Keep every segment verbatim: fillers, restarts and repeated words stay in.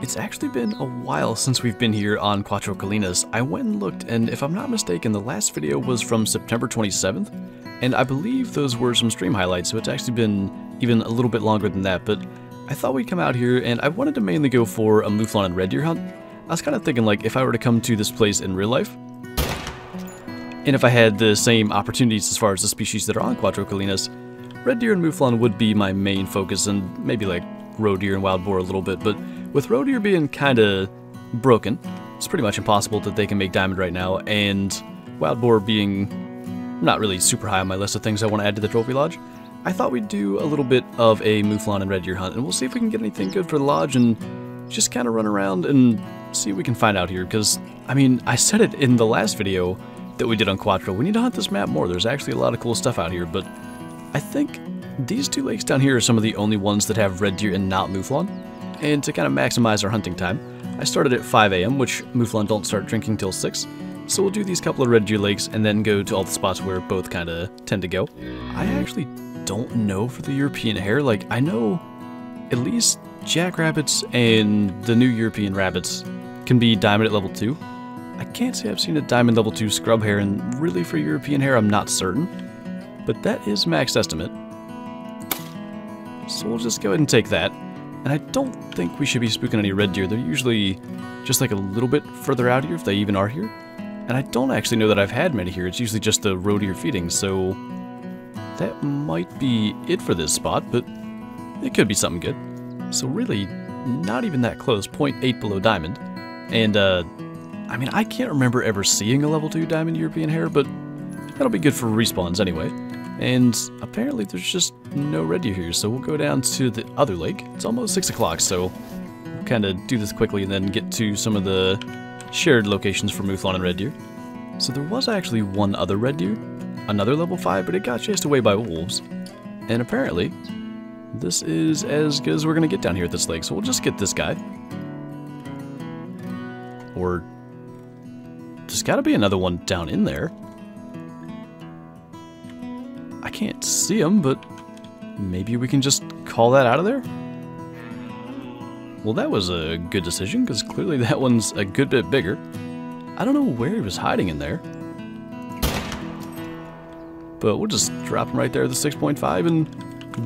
It's actually been a while since we've been here on Cuatro Colinas. I went and looked, and if I'm not mistaken, the last video was from September twenty-seventh, and I believe those were some stream highlights, so it's actually been even a little bit longer than that, but I thought we'd come out here, and I wanted to mainly go for a Mouflon and Red Deer hunt. I was kind of thinking, like, if I were to come to this place in real life, and if I had the same opportunities as far as the species that are on Cuatro Colinas, Red Deer and Mouflon would be my main focus, and maybe, like, Roe Deer and Wild Boar a little bit, but with Roe Deer being kinda broken, it's pretty much impossible that they can make diamond right now, and Wild Boar being not really super high on my list of things I want to add to the Trophy Lodge, I thought we'd do a little bit of a Mouflon and Red Deer hunt, and we'll see if we can get anything good for the lodge, and just kinda run around and see what we can find out here, because, I mean, I said it in the last video that we did on Cuatro, we need to hunt this map more, there's actually a lot of cool stuff out here, but I think these two lakes down here are some of the only ones that have Red Deer and not Mouflon, and to kind of maximize our hunting time, I started at five A M, which Mouflon don't start drinking till six, so we'll do these couple of Red Deer lakes and then go to all the spots where both kind of tend to go. I actually don't know for the European hare, like I know at least Jackrabbits and the new European rabbits can be diamond at level two. I can't say I've seen a diamond level two scrub hare, and really for European hare I'm not certain, but that is max estimate. So we'll just go ahead and take that, and I don't think we should be spooking any Red Deer, they're usually just like a little bit further out here if they even are here, and I don't actually know that I've had many here, it's usually just the Roe Deer feeding, so that might be it for this spot, but it could be something good. So really, not even that close, zero point eight below diamond, and uh, I mean I can't remember ever seeing a level two diamond European hare, but that'll be good for respawns anyway. And apparently there's just no Red Deer here, so we'll go down to the other lake. It's almost six o'clock, so we'll kind of do this quickly and then get to some of the shared locations for Mouflon and Red Deer. So there was actually one other Red Deer, another level five, but it got chased away by wolves. And apparently, this is as good as we're going to get down here at this lake, so we'll just get this guy. Or, there's got to be another one down in there. I can't see him, but maybe we can just call that out of there? Well, that was a good decision, because clearly that one's a good bit bigger. I don't know where he was hiding in there. But we'll just drop him right there at the six point five and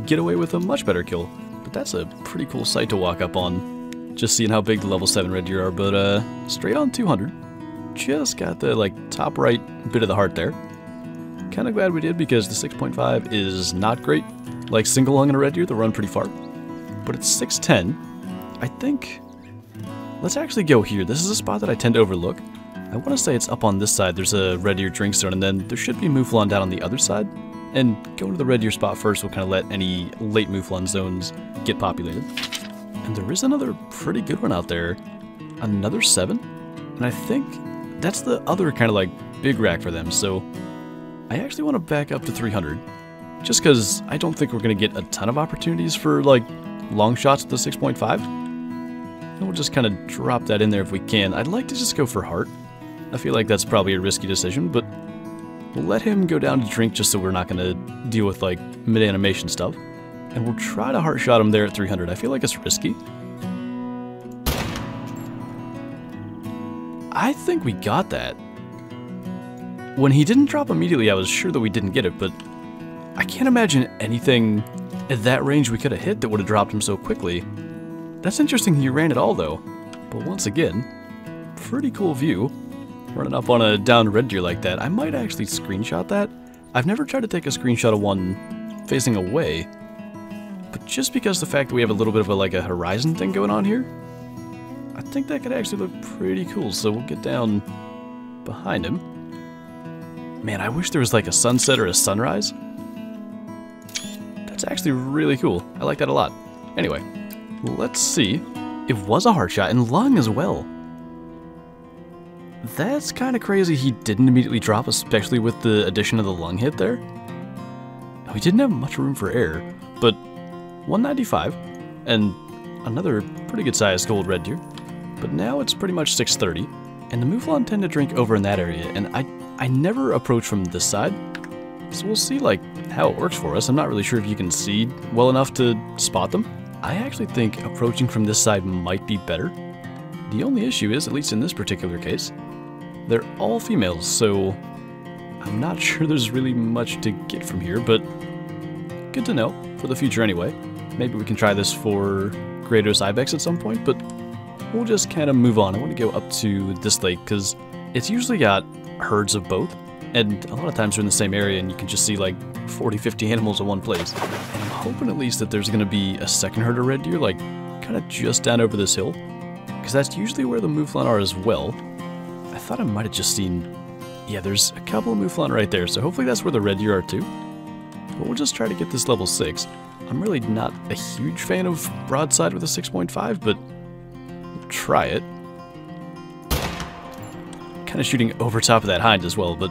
get away with a much better kill. But that's a pretty cool sight to walk up on, just seeing how big the level seven Red Deer are, but uh, straight on two hundred. Just got the like top right bit of the heart there. Kind of glad we did, because the six point five is not great. Like single lung and a Red Deer, they'll run pretty far. But it's six ten. I think... Let's actually go here. This is a spot that I tend to overlook. I want to say it's up on this side. There's a Red Deer drink zone, and then there should be Mouflon down on the other side. And going to the Red Deer spot first will kind of let any late Mouflon zones get populated. And there is another pretty good one out there. Another seven. And I think that's the other kind of like big rack for them, so... I actually want to back up to three hundred, just because I don't think we're going to get a ton of opportunities for, like, long shots at the six point five. And we'll just kind of drop that in there if we can. I'd like to just go for heart. I feel like that's probably a risky decision, but we'll let him go down to drink just so we're not going to deal with, like, mid-animation stuff. And we'll try to heart shot him there at three hundred. I feel like it's risky. I think we got that. When he didn't drop immediately, I was sure that we didn't get it, but I can't imagine anything at that range we could have hit that would have dropped him so quickly. That's interesting he ran at all, though. But once again, pretty cool view. Running up on a downed Red Deer like that, I might actually screenshot that. I've never tried to take a screenshot of one facing away, but just because the fact that we have a little bit of a, like a horizon thing going on here, I think that could actually look pretty cool, so we'll get down behind him. Man, I wish there was like a sunset or a sunrise. That's actually really cool. I like that a lot. Anyway, let's see. It was a heart shot and lung as well. That's kind of crazy he didn't immediately drop, especially with the addition of the lung hit there. We didn't have much room for error, but one ninety-five and another pretty good sized gold Red Deer. But now it's pretty much six thirty and the Mouflon tend to drink over in that area, and I I never approach from this side, so we'll see like how it works for us. I'm not really sure if you can see well enough to spot them, I actually think approaching from this side might be better. The only issue is, at least in this particular case, they're all females, so I'm not sure there's really much to get from here, but good to know for the future anyway. Maybe we can try this for Greater Ibex at some point, but we'll just kind of move on. I want to go up to this lake because it's usually got herds of both, and a lot of times they're in the same area and you can just see like forty, fifty animals in one place. And I'm hoping at least that there's going to be a second herd of red deer, like kind of just down over this hill, because that's usually where the mouflon are as well. I thought I might have just seen... yeah, there's a couple of mouflon right there, so hopefully that's where the red deer are too. But we'll just try to get this level six. I'm really not a huge fan of broadside with a six point five, but we'll try it. Kind of shooting over top of that hind as well, but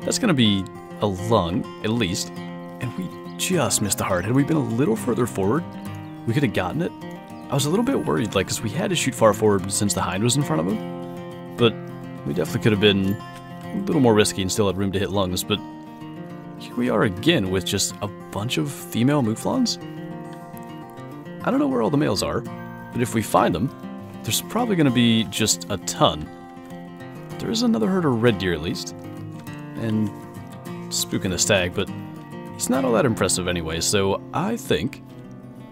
that's going to be a lung, at least. And we just missed the heart. Had we been a little further forward, we could have gotten it. I was a little bit worried, like, because we had to shoot far forward since the hind was in front of him. But we definitely could have been a little more risky and still had room to hit lungs, but here we are again with just a bunch of female mouflons. I don't know where all the males are, but if we find them, there's probably going to be just a ton. There is another herd of red deer at least, and spooking the stag, but he's not all that impressive anyway, so I think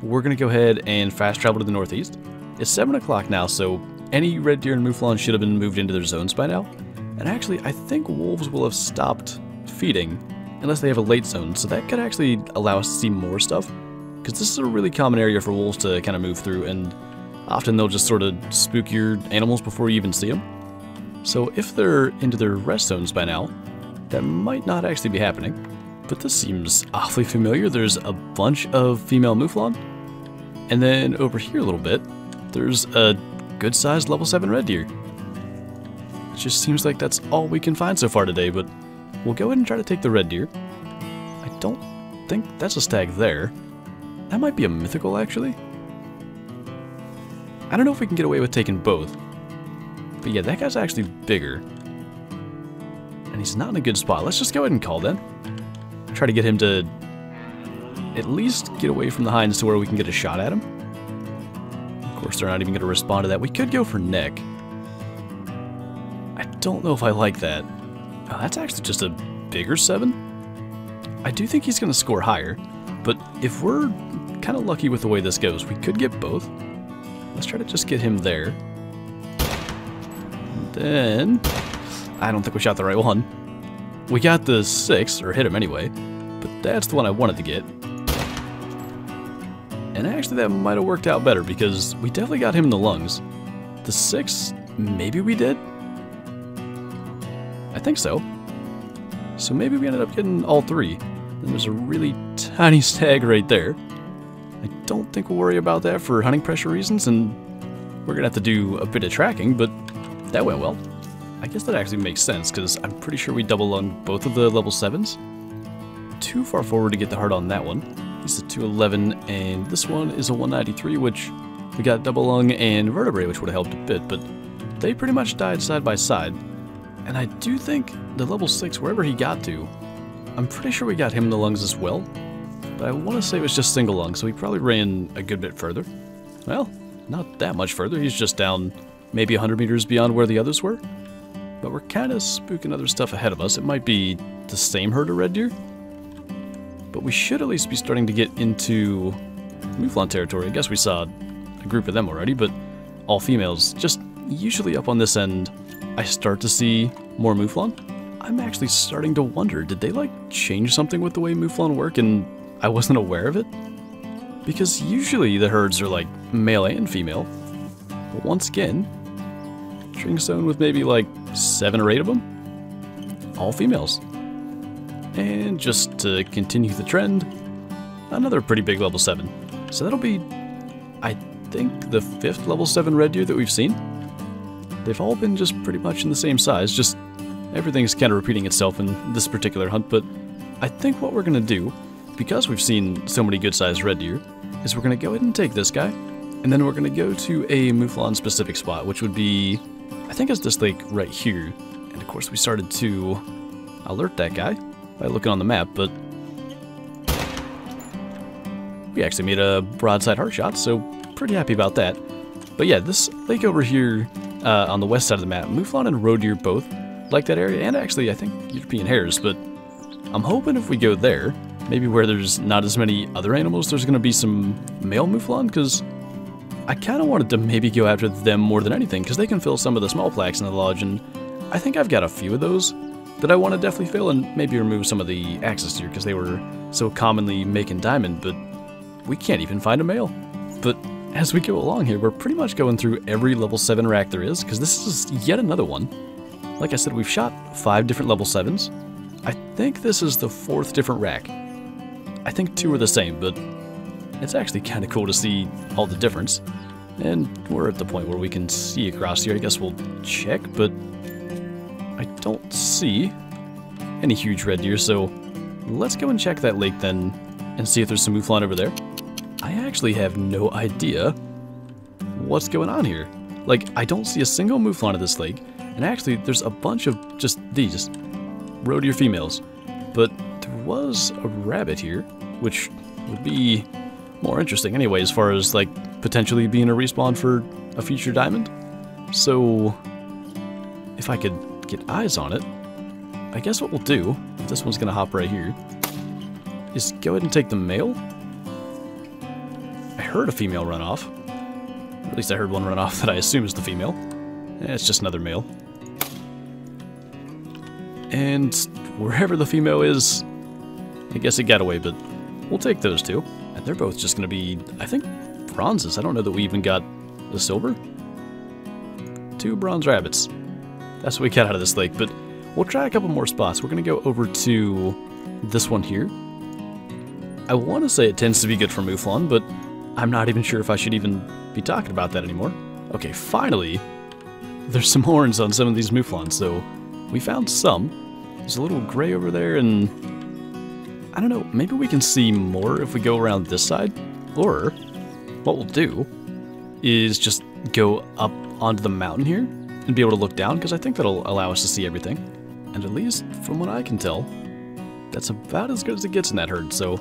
we're going to go ahead and fast travel to the northeast. It's seven o'clock now, so any red deer and mouflon should have been moved into their zones by now. And actually, I think wolves will have stopped feeding unless they have a late zone, so that could actually allow us to see more stuff, because this is a really common area for wolves to kind of move through, and often they'll just sort of spook your animals before you even see them. So if they're into their rest zones by now, that might not actually be happening. But this seems awfully familiar. There's a bunch of female mouflon, and then over here a little bit, there's a good-sized level seven red deer. It just seems like that's all we can find so far today, but we'll go ahead and try to take the red deer. I don't think that's a stag there. That might be a mythical, actually. I don't know if we can get away with taking both. But yeah, that guy's actually bigger. And he's not in a good spot. Let's just go ahead and call then. Try to get him to at least get away from the hinds to where we can get a shot at him. Of course, they're not even going to respond to that. We could go for neck. I don't know if I like that. Oh, that's actually just a bigger seven. I do think he's going to score higher, but if we're kind of lucky with the way this goes, we could get both. Let's try to just get him there. And then, I don't think we shot the right one. We got the six, or hit him anyway, but that's the one I wanted to get. And actually that might have worked out better because we definitely got him in the lungs. The six, maybe we did? I think so. So maybe we ended up getting all three. And there's a really tiny stag right there. I don't think we'll worry about that for hunting pressure reasons, and we're gonna have to do a bit of tracking, but that went well. I guess that actually makes sense because I'm pretty sure we double lunged both of the level sevens. Too far forward to get the heart on that one. This is a two eleven and this one is a one ninety-three, which we got double lung and vertebrae, which would have helped a bit, but they pretty much died side by side. And I do think the level six, wherever he got to, I'm pretty sure we got him in the lungs as well, but I want to say it was just single lung, so he probably ran a good bit further. Well, not that much further, he's just down maybe one hundred meters beyond where the others were. But we're kind of spooking other stuff ahead of us. It might be the same herd of red deer, but we should at least be starting to get into mouflon territory. I guess we saw a group of them already, but all females, just usually up on this end, I start to see more mouflon. I'm actually starting to wonder, did they like change something with the way mouflon work and I wasn't aware of it? Because usually the herds are like male and female, but once again, string zone with maybe like seven or eight of them, all females. And just to continue the trend, another pretty big level seven. So that'll be, I think, the fifth level seven red deer that we've seen. They've all been just pretty much in the same size, just everything's kind of repeating itself in this particular hunt, but I think what we're going to do, because we've seen so many good-sized red deer, is we're going to go ahead and take this guy, and then we're going to go to a mouflon-specific spot, which would be, I think it's this lake right here. And of course we started to alert that guy by looking on the map, but we actually made a broadside hard shot, so pretty happy about that. But yeah, this lake over here uh, on the west side of the map, Mouflon and Roe Deer both like that area, and actually I think European hares, but I'm hoping if we go there, maybe where there's not as many other animals, there's going to be some male Mouflon, because I kind of wanted to maybe go after them more than anything, because they can fill some of the small plaques in the lodge, and I think I've got a few of those that I want to definitely fill and maybe remove some of the axis here, because they were so commonly making diamond, but we can't even find a male. But as we go along here, we're pretty much going through every level seven rack there is, because this is yet another one. Like I said, we've shot five different level sevens. I think this is the fourth different rack. I think two are the same, but it's actually kind of cool to see all the difference. And we're at the point where we can see across here. I guess we'll check, but I don't see any huge red deer, so let's go and check that lake then and see if there's some mouflon over there. I actually have no idea what's going on here. Like, I don't see a single mouflon at this lake, and actually there's a bunch of just these roe deer females, but there was a rabbit here, which would be more interesting anyway as far as like potentially being a respawn for a future diamond. So if I could get eyes on it, I guess what we'll do, this one's gonna hop right here, is go ahead and take the male. I heard a female run off, or at least I heard one run off that I assume is the female. Eh, it's just another male. And wherever the female is, I guess it got away, but we'll take those two. And they're both just going to be, I think, bronzes. I don't know that we even got the silver. Two bronze rabbits. That's what we got out of this lake, but we'll try a couple more spots. We're going to go over to this one here. I want to say it tends to be good for mouflon, but I'm not even sure if I should even be talking about that anymore. Okay, finally, there's some horns on some of these mouflons, so we found some. There's a little gray over there, and I don't know, maybe we can see more if we go around this side. Or what we'll do is just go up onto the mountain here and be able to look down, because I think that'll allow us to see everything. And at least from what I can tell, that's about as good as it gets in that herd, so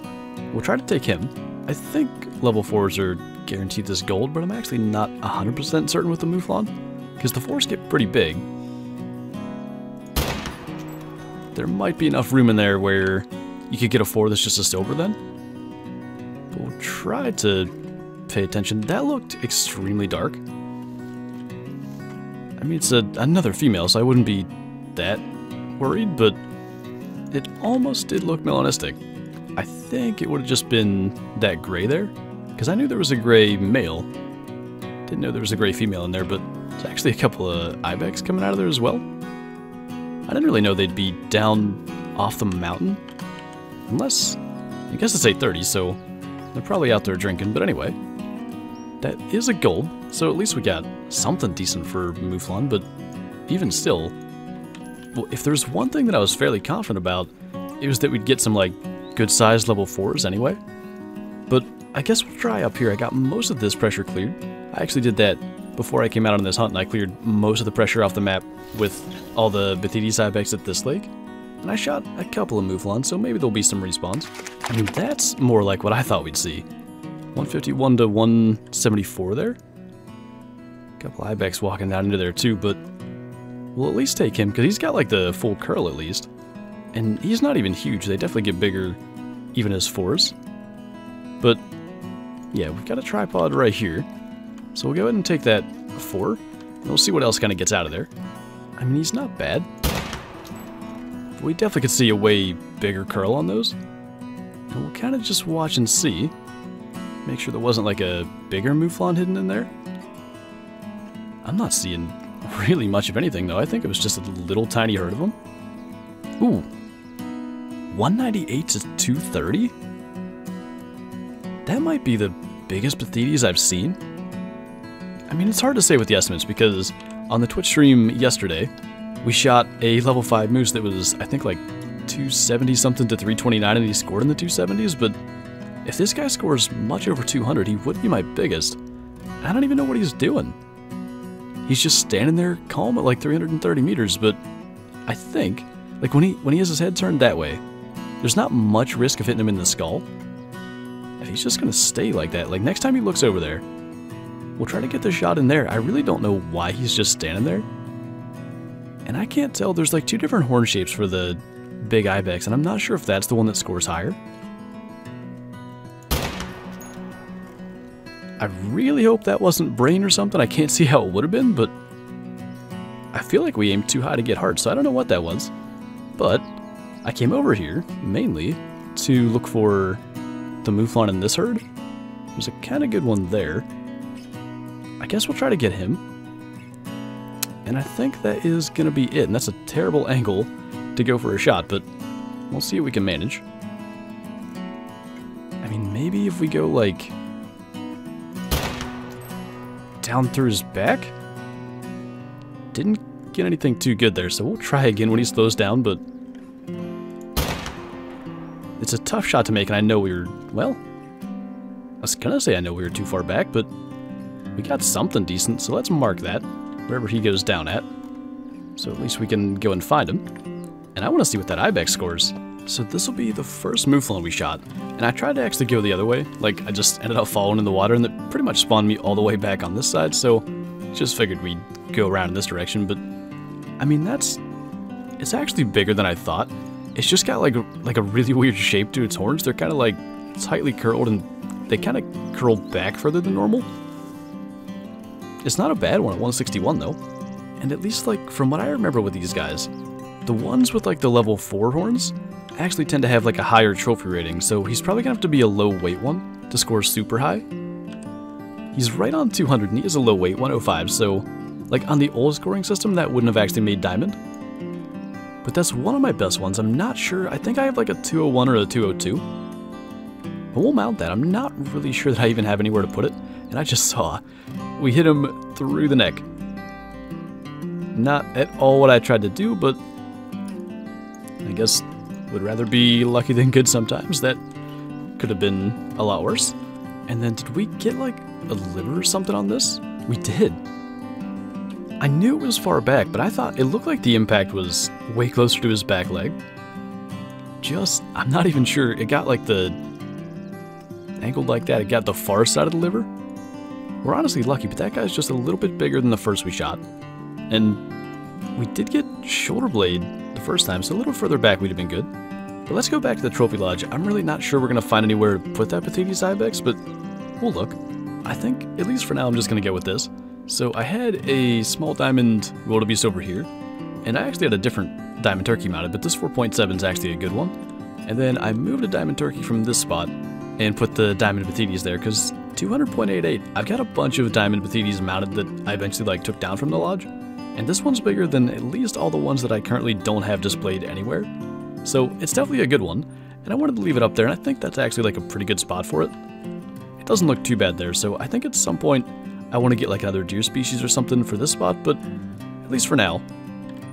we'll try to take him. I think level fours are guaranteed this gold, but I'm actually not one hundred percent certain with the mouflon, because the fours get pretty big. There might be enough room in there where you could get a four that's just a silver then. But we'll try to pay attention. That looked extremely dark. I mean, it's a, another female, so I wouldn't be that worried, but it almost did look melanistic. I think it would have just been that gray there, because I knew there was a gray male. Didn't know there was a gray female in there, but there's actually a couple of ibex coming out of there as well. I didn't really know they'd be down off the mountain, unless, I guess it's eight thirty, so they're probably out there drinking, but anyway, that is a gold, so at least we got something decent for mouflon. But even still, well, if there's one thing that I was fairly confident about, it was that we'd get some, like, good-sized level fours anyway. But I guess we'll try up here. I got most of this pressure cleared. I actually did that before I came out on this hunt, and I cleared most of the pressure off the map with all the Pathetis Ibex at this lake. And I shot a couple of mouflons, so maybe there'll be some respawns. I mean, that's more like what I thought we'd see. one fifty-one to one seventy-four there. A couple ibex walking down into there too, but we'll at least take him, because he's got like the full curl at least. And he's not even huge. They definitely get bigger even as fours. But yeah, we've got a tripod right here. So we'll go ahead and take that four, and we'll see what else kind of gets out of there. I mean, he's not bad. But we definitely could see a way bigger curl on those. And we'll kind of just watch and see. Make sure there wasn't like a bigger mouflon hidden in there. I'm not seeing really much of anything though. I think it was just a little tiny herd of them. Ooh, one ninety-eight to two thirty? That might be the biggest Pathetis I've seen. I mean, it's hard to say with the estimates, because on the Twitch stream yesterday, we shot a level five moose that was, I think, like two seventy something to three twenty-nine, and he scored in the two seventies, but if this guy scores much over two hundred, he would be my biggest. I don't even know what he's doing. He's just standing there calm at like three hundred thirty meters, but I think, like when he, when he has his head turned that way, there's not much risk of hitting him in the skull. If he's just gonna stay like that, like next time he looks over there, we'll try to get the shot in there. I really don't know why he's just standing there. And I can't tell, there's like two different horn shapes for the big ibex, and I'm not sure if that's the one that scores higher. I really hope that wasn't brain or something. I can't see how it would have been, but I feel like we aimed too high to get heart, so I don't know what that was. But I came over here mainly to look for the mouflon in this herd. There's a kind of good one there. I guess we'll try to get him. And I think that is going to be it. And that's a terrible angle to go for a shot, but we'll see if we can manage. I mean, maybe if we go like down through his back. Didn't get anything too good there, so we'll try again when he slows down, but it's a tough shot to make, and I know we were, well, I was gonna say I know we were too far back, but we got something decent, so let's mark that wherever he goes down at, so at least we can go and find him. And I want to see what that ibex scores, so this will be the first mouflon we shot. And I tried to actually go the other way, like I just ended up falling in the water, and that pretty much spawned me all the way back on this side, so just figured we'd go around in this direction. But I mean, that's, it's actually bigger than I thought. It's just got like like a really weird shape to its horns. They're kind of like tightly curled, and they kind of curl back further than normal. It's not a bad one at one sixty-one though. And at least like from what I remember with these guys, the ones with like the level four horns actually tend to have like a higher trophy rating, so he's probably gonna have to be a low weight one to score super high. He's right on two hundred, and he is a low weight, one oh five, so like on the old scoring system, that wouldn't have actually made diamond. But that's one of my best ones. I'm not sure. I think I have like a two oh one or a two oh two. But we'll mount that. I'm not really sure that I even have anywhere to put it. And I just saw we hit him through the neck. Not at all what I tried to do, but I guess would rather be lucky than good sometimes. That could have been a lot worse. And then did we get like a liver or something on this? We did. I knew it was far back, but I thought it looked like the impact was way closer to his back leg. Just, I'm not even sure. It got like the, angled like that, it got the far side of the liver. We're honestly lucky, but that guy's just a little bit bigger than the first we shot. And we did get shoulder blade the first time, so a little further back we'd have been good. But let's go back to the Trophy Lodge. I'm really not sure we're going to find anywhere to put that Pathetis Ibex, but we'll look. I think, at least for now, I'm just going to go with this. So I had a small diamond wildebeest over here, and I actually had a different diamond turkey mounted, but this four point seven is actually a good one. And then I moved a diamond turkey from this spot and put the diamond Pathetis there, because two hundred point eight eight, I've got a bunch of diamond Pathetis mounted that I eventually like took down from the lodge, and this one's bigger than at least all the ones that I currently don't have displayed anywhere. So it's definitely a good one, and I wanted to leave it up there, and I think that's actually like a pretty good spot for it. It doesn't look too bad there, so I think at some point I want to get like another deer species or something for this spot, but at least for now,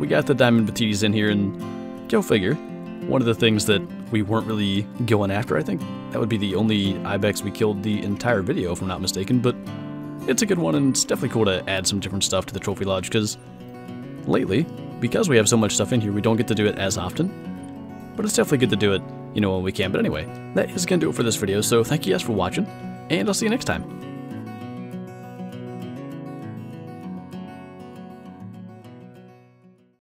we got the diamond Pathetis in here, and go figure. One of the things that we weren't really going after, I think that would be the only ibex we killed the entire video, if I'm not mistaken, but it's a good one, and it's definitely cool to add some different stuff to the Trophy Lodge, because lately, because we have so much stuff in here, we don't get to do it as often, but it's definitely good to do it, you know, when we can. But anyway, that is going to do it for this video, so thank you guys for watching, and I'll see you next time.